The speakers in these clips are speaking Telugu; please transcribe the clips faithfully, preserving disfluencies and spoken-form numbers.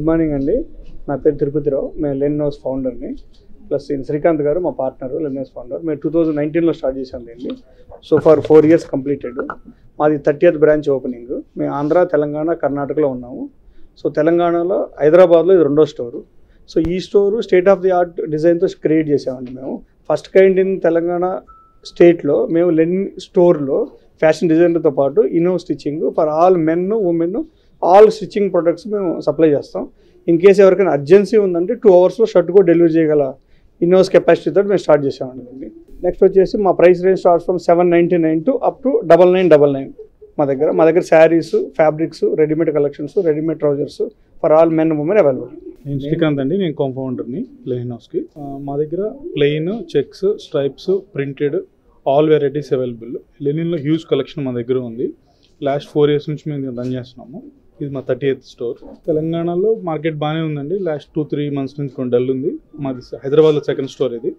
గుడ్ మార్నింగ్ అండి. నా పేరు తిరుపతిరావు, మేము లెన్నోస్ ఫౌండర్ని. ప్లస్ ఈయన శ్రీకాంత్ గారు మా పార్ట్నరు, లెన్నోస్ ఫౌండర్. మేము టూ థౌజండ్ నైన్టీన్లో స్టార్ట్ చేసాం దీన్ని. So for four years completed. మాది థర్టీయత్ బ్రాంచ్ ఓపెనింగ్. మేము ఆంధ్ర, తెలంగాణ, కర్ణాటకలో ఉన్నాము. సో తెలంగాణలో హైదరాబాద్లో ఇది రెండో స్టోరు. సో ఈ store state of the art డిజైన్తో క్రియేట్ చేసామండి. మేము ఫస్ట్ కైండ్ ఇన్ తెలంగాణ స్టేట్లో మేము లెన్ స్టోర్లో ఫ్యాషన్ డిజైనర్తో పాటు ఇనో stitching for all men, women, all stitching products మేము సప్లై చేస్తాం. ఇన్ కేసు ఎవరికైనా అర్జెన్సీ ఉందంటే టూ అవర్స్లో షర్ట్ కూడా డెలివరీ చేయగల ఇన్నోస్ కెపాసిటీతో మేము స్టార్ట్ చేసామండి. నెక్స్ట్ వచ్చేసి మా price range start from seven ninety nine to up to double nine double nine మా దగ్గర. మా దగ్గర saris, fabrics, readymade collections, readymade trousers for all men, women available. నేను శ్రీకాంత్ అండి, నేను కాంపౌండర్ని లెన్నోస్కి. మా దగ్గర plain, checks, stripes, printed all varieties available. లెనిన్లో హ్యూజ్ కలెక్షన్ మా దగ్గర ఉంది. లాస్ట్ ఫోర్ ఇయర్స్ నుంచి మేము రన్ చేస్తున్నాము. ఇది మా థర్టీ ఎయిత్ స్టోర్. తెలంగాణలో మార్కెట్ బాగానే ఉందండి. లాస్ట్ టూ త్రీ మంత్స్ నుంచి కొంచెం డల్ ఉంది. మాది హైదరాబాద్లో సెకండ్ స్టోర్ ఇది.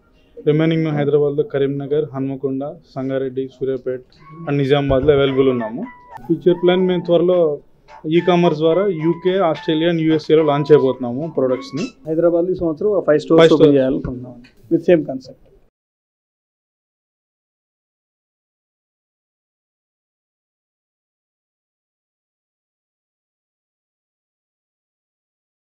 రిమైనింగ్ మేము హైదరాబాద్లో కరీంనగర్, హన్మకొండ, సంగారెడ్డి, సూర్యాపేట్ అండ్ నిజామాబాద్లో అవైలబుల్ ఉన్నాము. ఫ్యూచర్ ప్లాన్ మేము త్వరలో ఈ కామర్స్ ద్వారా యూకే, ఆస్ట్రేలియా, యూఎస్ఏలో లాంచ్ అయిపోతున్నాము ప్రొడక్ట్స్ని. హైదరాబాద్లో ఈ సంవత్సరం ఫైవ్ స్టోర్స్ ఓపెన్ చేయాలనుకుంటున్నాము విత్ సేమ్ కాన్సెప్ట్.